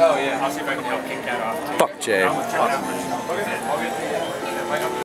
Oh yeah, I'll see if I can help kick that off. Fuck Jay.